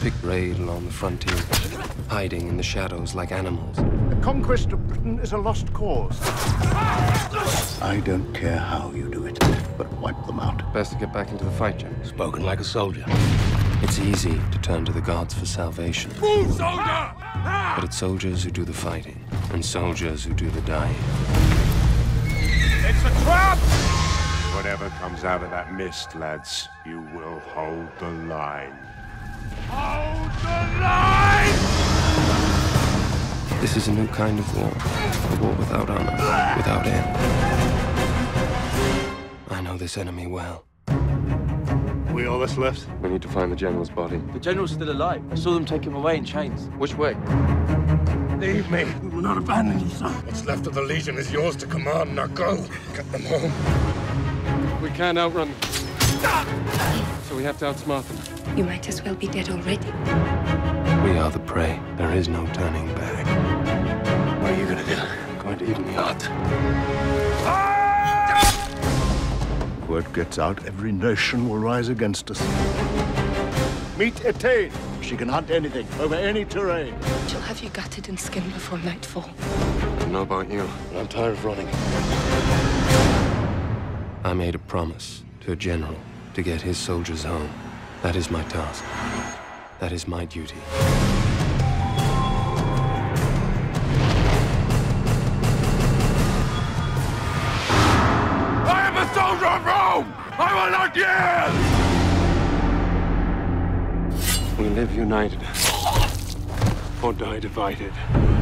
Pict raided along the frontier, hiding in the shadows like animals. The conquest of Britain is a lost cause. I don't care how you do it, but wipe them out. Best to get back into the fight, Jim. Spoken like a soldier. It's easy to turn to the gods for salvation. Move, soldier! But it's soldiers who do the fighting, and soldiers who do the dying. It's a trap! Whatever comes out of that mist, lads, you will hold the line. Hold the line! This is a new kind of war. A war without honor, without end. I know this enemy well. We all that's left? We need to find the general's body. The general's still alive. I saw them take him away in chains. Which way? Leave me. We will not abandon you, sir. What's left of the Legion is yours to command, now go. Get them home. We can't outrun them. Ah! So we have to outsmart them. You might as well be dead already. We are the prey. There is no turning back. What are you going to do? I'm going to eat me out. Ah! Word gets out, every nation will rise against us. Meet Etain. She can hunt anything, over any terrain. She'll have you gutted and skinned before nightfall. I don't know about you, but I'm tired of running. I made a promise to a general to get his soldiers home. That is my task. That is my duty. I will not yield! We live united, or die divided.